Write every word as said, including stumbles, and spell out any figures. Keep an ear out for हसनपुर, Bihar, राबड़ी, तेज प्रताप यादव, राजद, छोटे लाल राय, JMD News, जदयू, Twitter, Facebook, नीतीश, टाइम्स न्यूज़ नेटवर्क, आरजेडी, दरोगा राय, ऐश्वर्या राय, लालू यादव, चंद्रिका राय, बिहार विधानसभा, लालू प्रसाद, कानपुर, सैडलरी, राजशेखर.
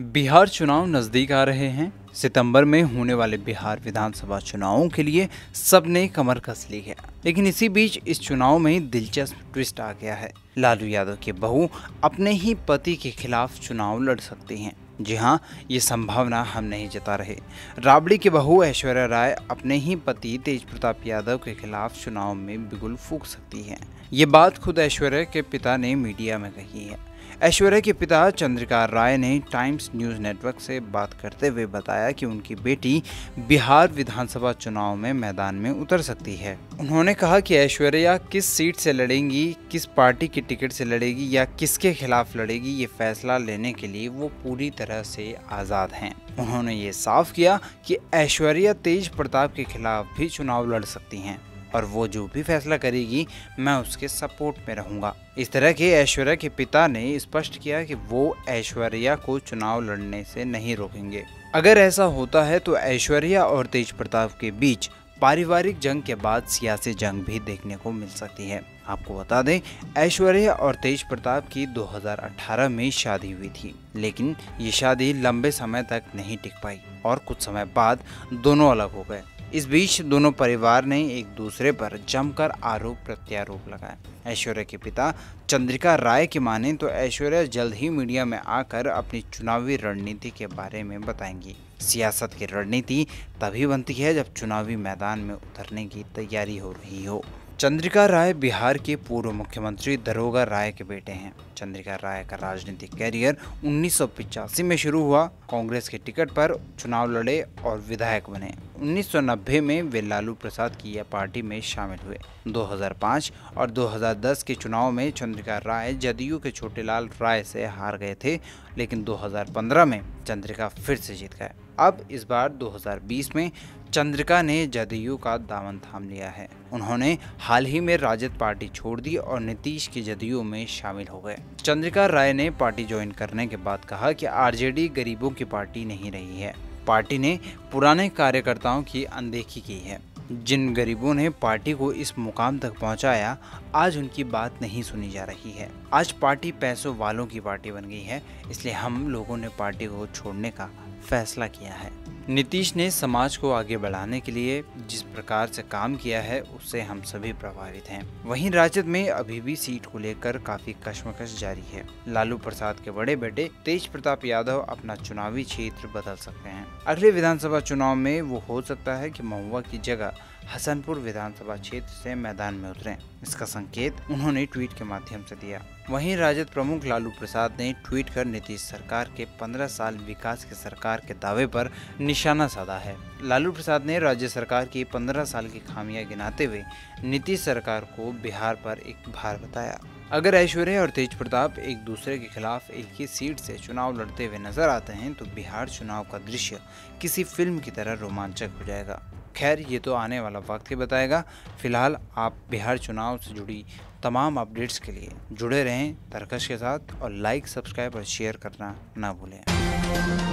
बिहार चुनाव नज़दीक आ रहे हैं। सितंबर में होने वाले बिहार विधानसभा चुनावों के लिए सबने कमर कस ली है, लेकिन इसी बीच इस चुनाव में दिलचस्प ट्विस्ट आ गया है। लालू यादव की बहू अपने ही पति के खिलाफ चुनाव लड़ सकती हैं। जी हां, ये संभावना हम नहीं जता रहे। राबड़ी की बहू ऐश्वर्या राय अपने ही पति तेज प्रताप यादव के खिलाफ चुनाव में बिगुल फूंक सकती हैं। ये बात खुद ऐश्वर्या के पिता ने मीडिया में कही है। ऐश्वर्या के पिता चंद्रिका राय ने टाइम्स न्यूज़ नेटवर्क से बात करते हुए बताया कि उनकी बेटी बिहार विधानसभा चुनाव में मैदान में उतर सकती है। उन्होंने कहा कि ऐश्वर्या किस सीट से लड़ेंगी, किस पार्टी की टिकट से लड़ेगी या किसके खिलाफ लड़ेगी, ये फैसला लेने के लिए वो पूरी तरह से आज़ाद हैं। उन्होंने ये साफ किया कि ऐश्वर्या तेज प्रताप के खिलाफ भी चुनाव लड़ सकती हैं और वो जो भी फैसला करेगी मैं उसके सपोर्ट में रहूंगा। इस तरह के ऐश्वर्या के पिता ने स्पष्ट किया कि वो ऐश्वर्या को चुनाव लड़ने से नहीं रोकेंगे। अगर ऐसा होता है तो ऐश्वर्या और तेज प्रताप के बीच पारिवारिक जंग के बाद सियासी जंग भी देखने को मिल सकती है। आपको बता दें, ऐश्वर्या और तेज प्रताप की दो हज़ार अठारह में शादी हुई थी, लेकिन ये शादी लंबे समय तक नहीं टिक पाई और कुछ समय बाद दोनों अलग हो गए। इस बीच दोनों परिवार ने एक दूसरे पर जमकर आरोप प्रत्यारोप लगाए। ऐश्वर्या के पिता चंद्रिका राय की माने तो ऐश्वर्या जल्द ही मीडिया में आकर अपनी चुनावी रणनीति के बारे में बताएंगी। सियासत की रणनीति तभी बनती है जब चुनावी मैदान में उतरने की तैयारी हो रही हो। चंद्रिका राय बिहार के पूर्व मुख्यमंत्री दरोगा राय के बेटे हैं। चंद्रिका राय का राजनीतिक कैरियर उन्नीस सौ पिचासी में शुरू हुआ। कांग्रेस के टिकट पर चुनाव लड़े और विधायक बने। उन्नीस सौ नब्बे में वे लालू प्रसाद की यह पार्टी में शामिल हुए। दो हज़ार पाँच और दो हज़ार दस के चुनाव में चंद्रिका राय जदयू के छोटे लाल राय से हार गए थे, लेकिन दो हज़ार पंद्रह में चंद्रिका फिर से जीत गए। अब इस बार दो हज़ार बीस में चंद्रिका ने जदयू का दामन थाम लिया है। उन्होंने हाल ही में राजद पार्टी छोड़ दी और नीतीश की जदयू में शामिल हो गए। चंद्रिका राय ने पार्टी ज्वाइन करने के बाद कहा कि आरजेडी गरीबों की पार्टी नहीं रही है। पार्टी ने पुराने कार्यकर्ताओं की अनदेखी की है। जिन गरीबों ने पार्टी को इस मुकाम तक पहुंचाया, आज उनकी बात नहीं सुनी जा रही है। आज पार्टी पैसों वालों की पार्टी बन गई है, इसलिए हम लोगों ने पार्टी को छोड़ने का फैसला किया है। नीतीश ने समाज को आगे बढ़ाने के लिए जिस प्रकार से काम किया है उससे हम सभी प्रभावित हैं। वहीं राजद में अभी भी सीट को लेकर काफी कशमकश जारी है। लालू प्रसाद के बड़े बेटे तेज प्रताप यादव अपना चुनावी क्षेत्र बदल सकते हैं। अगले विधानसभा चुनाव में वो हो सकता है कि महुआ की जगह हसनपुर विधानसभा क्षेत्र से मैदान में उतरें। इसका संकेत उन्होंने ट्वीट के माध्यम से दिया। वहीं राजद प्रमुख लालू प्रसाद ने ट्वीट कर नीतीश सरकार के पंद्रह साल विकास की सरकार के दावे पर निशाना साधा है। लालू प्रसाद ने राज्य सरकार की पंद्रह साल की खामियां गिनाते हुए नीतीश सरकार को बिहार पर एक भार बताया। अगर ऐश्वर्या और तेज प्रताप एक दूसरे के खिलाफ एक ही सीट से चुनाव लड़ते हुए नजर आते हैं तो बिहार चुनाव का दृश्य किसी फिल्म की तरह रोमांचक हो जाएगा। खैर, ये तो आने वाला वक्त ही बताएगा। फिलहाल आप बिहार चुनाव से जुड़ी तमाम अपडेट्स के लिए जुड़े रहें तरकश के साथ और लाइक, सब्सक्राइब और शेयर करना ना भूलें।